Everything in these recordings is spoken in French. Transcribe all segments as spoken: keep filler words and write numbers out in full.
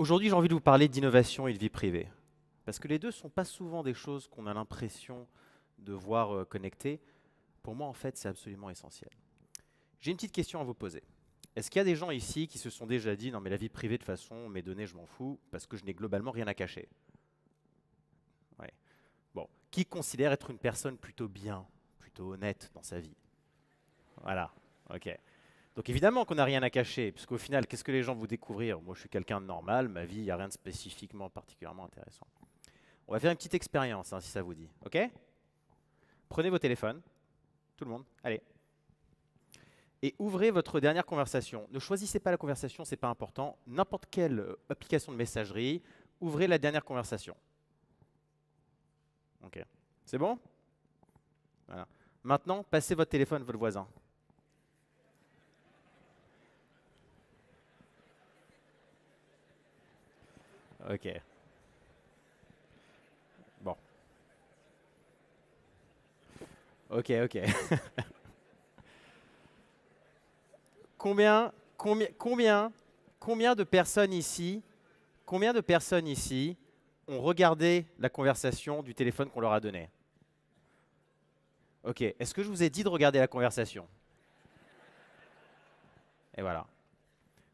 Aujourd'hui, j'ai envie de vous parler d'innovation et de vie privée. Parce que les deux ne sont pas souvent des choses qu'on a l'impression de voir euh, connectées. Pour moi, en fait, c'est absolument essentiel. J'ai une petite question à vous poser. Est-ce qu'il y a des gens ici qui se sont déjà dit « Non, mais la vie privée, de façon, mes données, je m'en fous, parce que je n'ai globalement rien à cacher ». Ouais. Bon. Qui considère être une personne plutôt bien, plutôt honnête dans sa vie? Voilà. OK. Donc évidemment qu'on n'a rien à cacher, puisqu'au final, qu'est-ce que les gens vont découvrir? Moi, je suis quelqu'un de normal, ma vie, il n'y a rien de spécifiquement particulièrement intéressant. On va faire une petite expérience, hein, si ça vous dit. OK? Prenez vos téléphones, tout le monde, allez. Et ouvrez votre dernière conversation. Ne choisissez pas la conversation, ce n'est pas important. N'importe quelle application de messagerie, ouvrez la dernière conversation. OK. C'est bon? Voilà. Maintenant, passez votre téléphone à votre voisin. OK. Bon. OK, OK. Combien, combien, combien, combien de personnes ici, combien de personnes ici ont regardé la conversation du téléphone qu'on leur a donné? OK. Est-ce que je vous ai dit de regarder la conversation? Et voilà.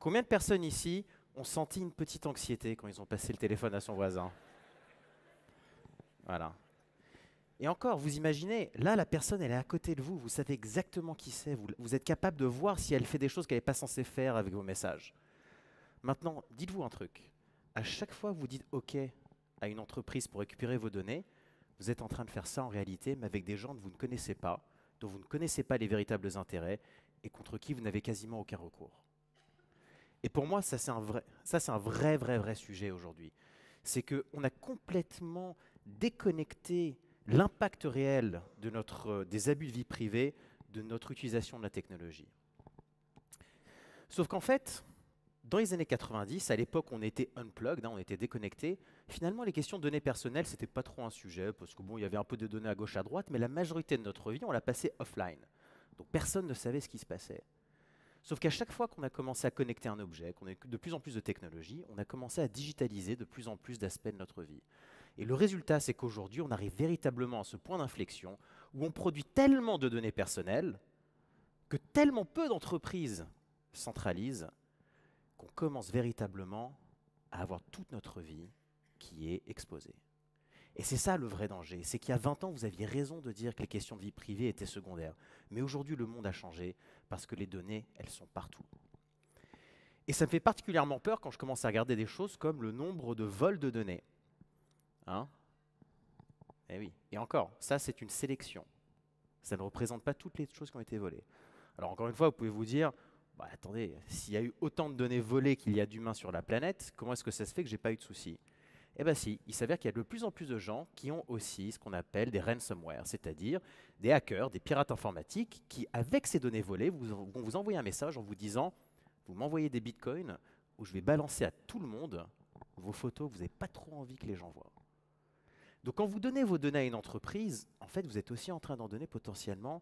Combien de personnes ici ont senti une petite anxiété quand ils ont passé le téléphone à son voisin? Voilà. Et encore, vous imaginez, là, la personne, elle est à côté de vous, vous savez exactement qui c'est, vous, vous êtes capable de voir si elle fait des choses qu'elle n'est pas censée faire avec vos messages. Maintenant, dites-vous un truc. À chaque fois que vous dites OK à une entreprise pour récupérer vos données, vous êtes en train de faire ça en réalité, mais avec des gens que vous ne connaissez pas, dont vous ne connaissez pas les véritables intérêts et contre qui vous n'avez quasiment aucun recours. Et pour moi, ça c'est un vrai, ça c'est un vrai, vrai, vrai sujet aujourd'hui. C'est qu'on a complètement déconnecté l'impact réel de notre, des abus de vie privée de notre utilisation de la technologie. Sauf qu'en fait, dans les années quatre-vingt-dix, à l'époque on était unplugged, hein, on était déconnecté. Finalement, les questions de données personnelles, c'était pas trop un sujet, parce que bon, il y avait un peu de données à gauche, à droite, mais la majorité de notre vie, on l'a passée offline. Donc personne ne savait ce qui se passait. Sauf qu'à chaque fois qu'on a commencé à connecter un objet, qu'on a de plus en plus de technologies, on a commencé à digitaliser de plus en plus d'aspects de notre vie. Et le résultat, c'est qu'aujourd'hui, on arrive véritablement à ce point d'inflexion où on produit tellement de données personnelles que tellement peu d'entreprises centralisent qu'on commence véritablement à avoir toute notre vie qui est exposée. Et c'est ça le vrai danger, c'est qu'il y a vingt ans, vous aviez raison de dire que les questions de vie privée étaient secondaires. Mais aujourd'hui, le monde a changé parce que les données, elles sont partout. Et ça me fait particulièrement peur quand je commence à regarder des choses comme le nombre de vols de données. Hein? Et oui. Et encore, ça c'est une sélection. Ça ne représente pas toutes les choses qui ont été volées. Alors encore une fois, vous pouvez vous dire, bah, attendez, s'il y a eu autant de données volées qu'il y a d'humains sur la planète, comment est-ce que ça se fait que j'ai pas eu de soucis? Eh bien si, il s'avère qu'il y a de plus en plus de gens qui ont aussi ce qu'on appelle des ransomware, c'est-à-dire des hackers, des pirates informatiques qui, avec ces données volées, vont vous envoyer un message en vous disant « vous m'envoyez des bitcoins où je vais balancer à tout le monde vos photos que vous n'avez pas trop envie que les gens voient ». Donc quand vous donnez vos données à une entreprise, en fait vous êtes aussi en train d'en donner potentiellement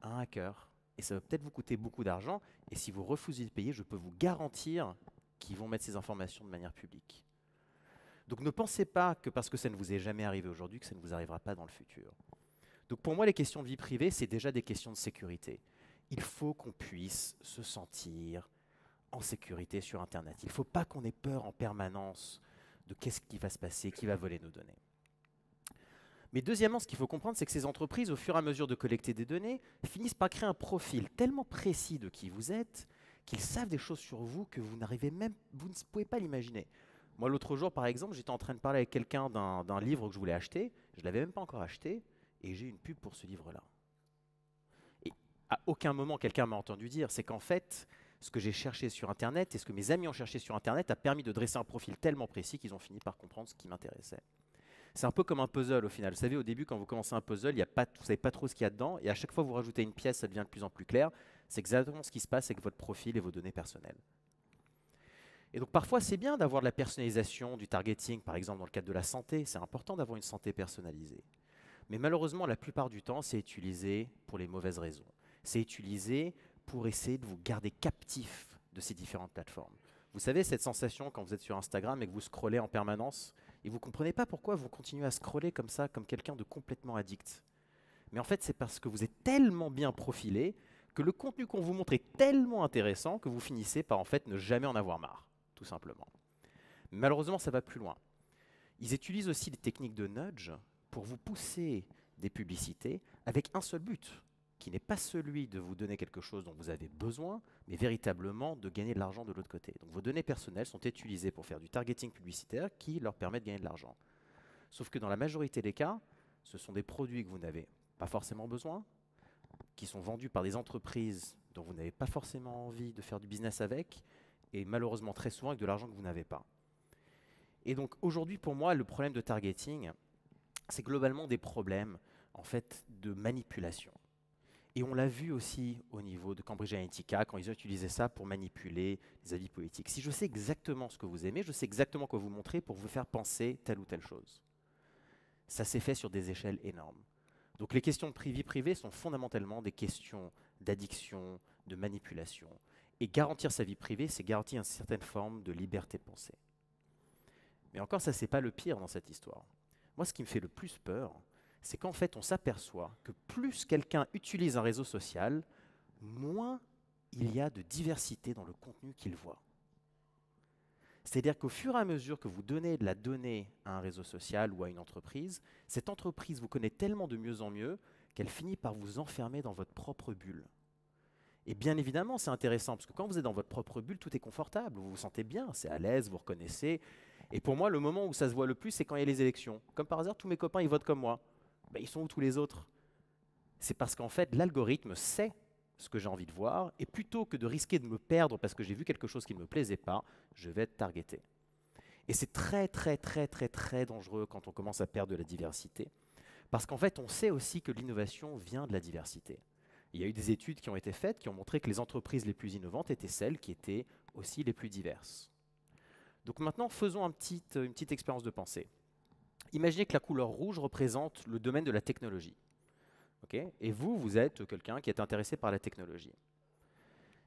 à un hacker. Et ça va peut-être vous coûter beaucoup d'argent, et si vous refusez de payer, je peux vous garantir qu'ils vont mettre ces informations de manière publique. Donc ne pensez pas que parce que ça ne vous est jamais arrivé aujourd'hui, que ça ne vous arrivera pas dans le futur. Donc pour moi, les questions de vie privée, c'est déjà des questions de sécurité. Il faut qu'on puisse se sentir en sécurité sur Internet. Il ne faut pas qu'on ait peur en permanence de qu'est-ce qui va se passer, qui va voler nos données. Mais deuxièmement, ce qu'il faut comprendre, c'est que ces entreprises, au fur et à mesure de collecter des données, finissent par créer un profil tellement précis de qui vous êtes qu'ils savent des choses sur vous que vous n'arrivez même, vous ne pouvez pas l'imaginer. Moi, l'autre jour, par exemple, j'étais en train de parler avec quelqu'un d'un livre que je voulais acheter, je ne l'avais même pas encore acheté, et j'ai une pub pour ce livre-là. Et à aucun moment, quelqu'un m'a entendu dire, c'est qu'en fait, ce que j'ai cherché sur Internet et ce que mes amis ont cherché sur Internet a permis de dresser un profil tellement précis qu'ils ont fini par comprendre ce qui m'intéressait. C'est un peu comme un puzzle, au final. Vous savez, au début, quand vous commencez un puzzle, y a pas, vous ne savez pas trop ce qu'il y a dedans, et à chaque fois que vous rajoutez une pièce, ça devient de plus en plus clair. C'est exactement ce qui se passe avec votre profil et vos données personnelles. Et donc parfois, c'est bien d'avoir de la personnalisation, du targeting, par exemple dans le cadre de la santé, c'est important d'avoir une santé personnalisée. Mais malheureusement, la plupart du temps, c'est utilisé pour les mauvaises raisons. C'est utilisé pour essayer de vous garder captif de ces différentes plateformes. Vous savez, cette sensation quand vous êtes sur Instagram et que vous scrollez en permanence, et vous ne comprenez pas pourquoi vous continuez à scroller comme ça, comme quelqu'un de complètement addict. Mais en fait, c'est parce que vous êtes tellement bien profilé que le contenu qu'on vous montre est tellement intéressant que vous finissez par en fait ne jamais en avoir marre, tout simplement. Malheureusement, ça va plus loin. Ils utilisent aussi des techniques de nudge pour vous pousser des publicités avec un seul but, qui n'est pas celui de vous donner quelque chose dont vous avez besoin, mais véritablement de gagner de l'argent de l'autre côté. Donc vos données personnelles sont utilisées pour faire du targeting publicitaire qui leur permet de gagner de l'argent. Sauf que dans la majorité des cas, ce sont des produits que vous n'avez pas forcément besoin, qui sont vendus par des entreprises dont vous n'avez pas forcément envie de faire du business avec, et malheureusement très souvent avec de l'argent que vous n'avez pas. Et donc aujourd'hui, pour moi, le problème de targeting, c'est globalement des problèmes en fait, de manipulation. Et on l'a vu aussi au niveau de Cambridge Analytica, quand ils ont utilisé ça pour manipuler les avis politiques. Si je sais exactement ce que vous aimez, je sais exactement quoi vous montrer pour vous faire penser telle ou telle chose. Ça s'est fait sur des échelles énormes. Donc les questions de vie privée sont fondamentalement des questions d'addiction, de manipulation. Et garantir sa vie privée, c'est garantir une certaine forme de liberté de pensée. Mais encore, ça, c'est pas le pire dans cette histoire. Moi, ce qui me fait le plus peur, c'est qu'en fait, on s'aperçoit que plus quelqu'un utilise un réseau social, moins il y a de diversité dans le contenu qu'il voit. C'est-à-dire qu'au fur et à mesure que vous donnez de la donnée à un réseau social ou à une entreprise, cette entreprise vous connaît tellement de mieux en mieux qu'elle finit par vous enfermer dans votre propre bulle. Et bien évidemment, c'est intéressant, parce que quand vous êtes dans votre propre bulle, tout est confortable, vous vous sentez bien, c'est à l'aise, vous reconnaissez. Et pour moi, le moment où ça se voit le plus, c'est quand il y a les élections. Comme par hasard, tous mes copains, ils votent comme moi. Ben, ils sont où tous les autres? C'est parce qu'en fait, l'algorithme sait ce que j'ai envie de voir, et plutôt que de risquer de me perdre parce que j'ai vu quelque chose qui ne me plaisait pas, je vais être targeté. Et c'est très, très, très, très, très dangereux quand on commence à perdre de la diversité, parce qu'en fait, on sait aussi que l'innovation vient de la diversité. Il y a eu des études qui ont été faites qui ont montré que les entreprises les plus innovantes étaient celles qui étaient aussi les plus diverses. Donc maintenant, faisons un petit, une petite expérience de pensée. Imaginez que la couleur rouge représente le domaine de la technologie. Okay? Et vous, vous êtes quelqu'un qui est intéressé par la technologie.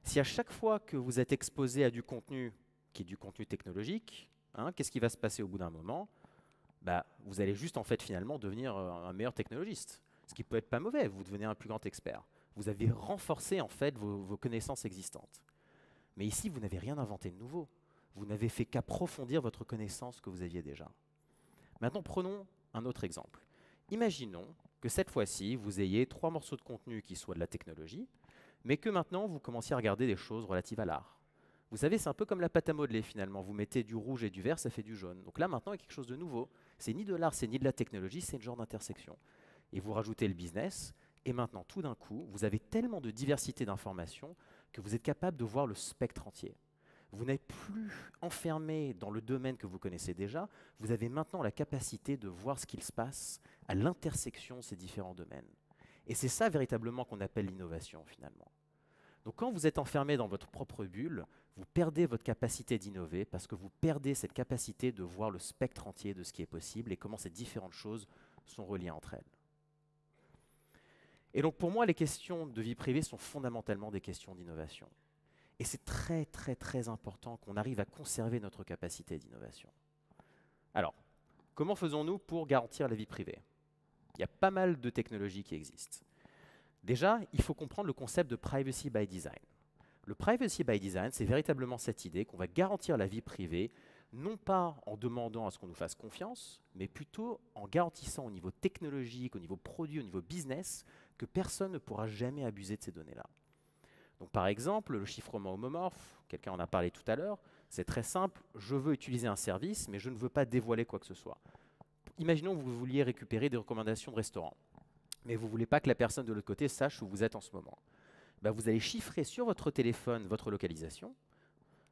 Si à chaque fois que vous êtes exposé à du contenu qui est du contenu technologique, hein, qu'est-ce qui va se passer au bout d'un moment? Bah, vous allez juste en fait finalement devenir un meilleur technologiste, ce qui peut être pas mauvais, vous devenez un plus grand expert. Vous avez renforcé en fait vos, vos connaissances existantes. Mais ici, vous n'avez rien inventé de nouveau. Vous n'avez fait qu'approfondir votre connaissance que vous aviez déjà. Maintenant, prenons un autre exemple. Imaginons que cette fois-ci, vous ayez trois morceaux de contenu qui soient de la technologie, mais que maintenant, vous commenciez à regarder des choses relatives à l'art. Vous savez, c'est un peu comme la pâte à modeler, finalement. Vous mettez du rouge et du vert, ça fait du jaune. Donc là, maintenant, il y a quelque chose de nouveau. C'est ni de l'art, c'est ni de la technologie, c'est une genre d'intersection. Et vous rajoutez le business, et maintenant, tout d'un coup, vous avez tellement de diversité d'informations que vous êtes capable de voir le spectre entier. Vous n'êtes plus enfermé dans le domaine que vous connaissez déjà, vous avez maintenant la capacité de voir ce qu'il se passe à l'intersection de ces différents domaines. Et c'est ça véritablement qu'on appelle l'innovation finalement. Donc quand vous êtes enfermé dans votre propre bulle, vous perdez votre capacité d'innover parce que vous perdez cette capacité de voir le spectre entier de ce qui est possible et comment ces différentes choses sont reliées entre elles. Et donc pour moi, les questions de vie privée sont fondamentalement des questions d'innovation. Et c'est très, très, très important qu'on arrive à conserver notre capacité d'innovation. Alors, comment faisons-nous pour garantir la vie privée? Il y a pas mal de technologies qui existent. Déjà, il faut comprendre le concept de privacy by design. Le privacy by design, c'est véritablement cette idée qu'on va garantir la vie privée, non pas en demandant à ce qu'on nous fasse confiance, mais plutôt en garantissant au niveau technologique, au niveau produit, au niveau business, que personne ne pourra jamais abuser de ces données-là. Donc, par exemple, le chiffrement homomorphe, quelqu'un en a parlé tout à l'heure, c'est très simple, je veux utiliser un service, mais je ne veux pas dévoiler quoi que ce soit. Imaginons que vous vouliez récupérer des recommandations de restaurants, mais vous ne voulez pas que la personne de l'autre côté sache où vous êtes en ce moment. Bah, vous allez chiffrer sur votre téléphone votre localisation,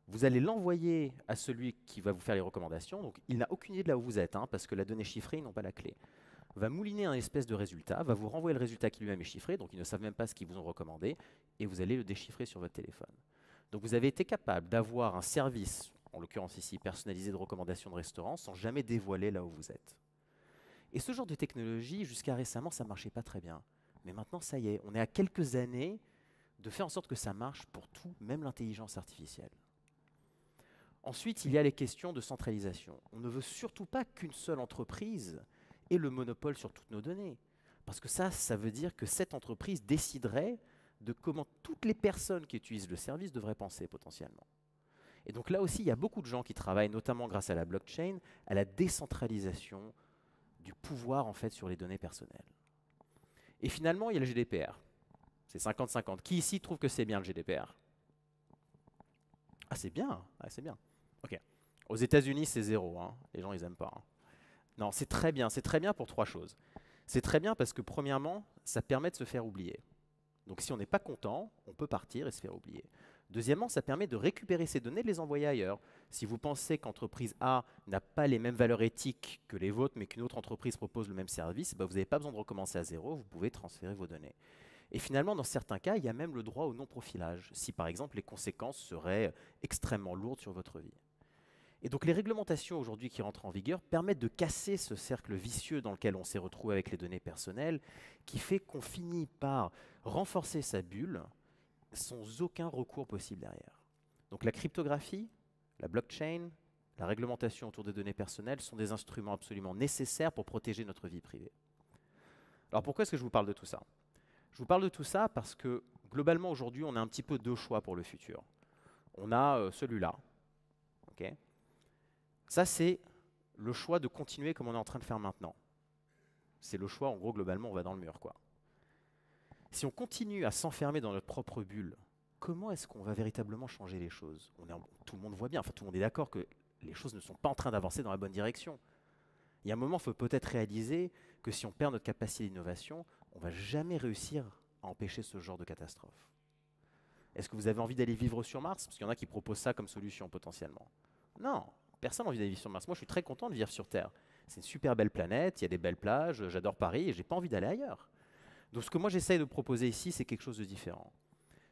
vous allez l'envoyer à celui qui va vous faire les recommandations, donc il n'a aucune idée de là où vous êtes, hein, parce que la donnée chiffrée, ils n'ont pas la clé. Va mouliner un espèce de résultat, va vous renvoyer le résultat qui lui-même est chiffré, donc ils ne savent même pas ce qu'ils vous ont recommandé, et vous allez le déchiffrer sur votre téléphone. Donc vous avez été capable d'avoir un service, en l'occurrence ici personnalisé de recommandation de restaurant, sans jamais dévoiler là où vous êtes. Et ce genre de technologie, jusqu'à récemment, ça ne marchait pas très bien. Mais maintenant, ça y est, on est à quelques années de faire en sorte que ça marche pour tout, même l'intelligence artificielle. Ensuite, il y a les questions de centralisation. On ne veut surtout pas qu'une seule entreprise ait le monopole sur toutes nos données. Parce que ça, ça veut dire que cette entreprise déciderait de comment toutes les personnes qui utilisent le service devraient penser potentiellement. Et donc là aussi, il y a beaucoup de gens qui travaillent, notamment grâce à la blockchain, à la décentralisation du pouvoir en fait, sur les données personnelles. Et finalement, il y a le G D P R. C'est cinquante cinquante. Qui ici trouve que c'est bien le G D P R? Ah, c'est bien. Ah, c'est bien. OK. Aux États-Unis, c'est zéro. Hein. Les gens, ils n'aiment pas. Hein. Non, c'est très bien. C'est très bien pour trois choses. C'est très bien parce que, premièrement, ça permet de se faire oublier. Donc, si on n'est pas content, on peut partir et se faire oublier. Deuxièmement, ça permet de récupérer ces données et de les envoyer ailleurs. Si vous pensez qu'entreprise A n'a pas les mêmes valeurs éthiques que les vôtres, mais qu'une autre entreprise propose le même service, ben vous n'avez pas besoin de recommencer à zéro, vous pouvez transférer vos données. Et finalement, dans certains cas, il y a même le droit au non-profilage, si par exemple les conséquences seraient extrêmement lourdes sur votre vie. Et donc les réglementations aujourd'hui qui rentrent en vigueur permettent de casser ce cercle vicieux dans lequel on s'est retrouvé avec les données personnelles, qui fait qu'on finit par renforcer sa bulle, sans aucun recours possible derrière. Donc la cryptographie, la blockchain, la réglementation autour des données personnelles sont des instruments absolument nécessaires pour protéger notre vie privée. Alors pourquoi est-ce que je vous parle de tout ça? Je vous parle de tout ça parce que globalement aujourd'hui on a un petit peu deux choix pour le futur. On a euh, celui-là. Okay. Ça c'est le choix de continuer comme on est en train de faire maintenant. C'est le choix en gros globalement on va dans le mur quoi. Si on continue à s'enfermer dans notre propre bulle, comment est-ce qu'on va véritablement changer les choses? on est en, Tout le monde voit bien, enfin tout le monde est d'accord que les choses ne sont pas en train d'avancer dans la bonne direction. Il y a un moment, il faut peut-être réaliser que si on perd notre capacité d'innovation, on ne va jamais réussir à empêcher ce genre de catastrophe. Est-ce que vous avez envie d'aller vivre sur Mars? Parce qu'il y en a qui proposent ça comme solution potentiellement. Non, personne n'a envie d'aller vivre sur Mars. Moi, je suis très content de vivre sur Terre. C'est une super belle planète, il y a des belles plages, j'adore Paris et je n'ai pas envie d'aller ailleurs. Donc ce que moi j'essaye de proposer ici, c'est quelque chose de différent.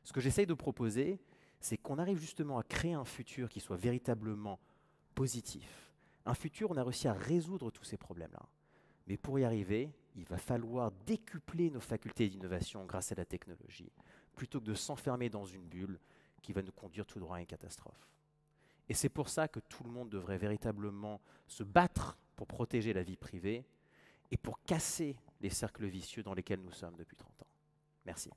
Ce que j'essaye de proposer, c'est qu'on arrive justement à créer un futur qui soit véritablement positif. Un futur où on a réussi à résoudre tous ces problèmes-là. Mais pour y arriver, il va falloir décupler nos facultés d'innovation grâce à la technologie, plutôt que de s'enfermer dans une bulle qui va nous conduire tout droit à une catastrophe. Et c'est pour ça que tout le monde devrait véritablement se battre pour protéger la vie privée et pour casser les cercles vicieux dans lesquels nous sommes depuis trente ans. Merci.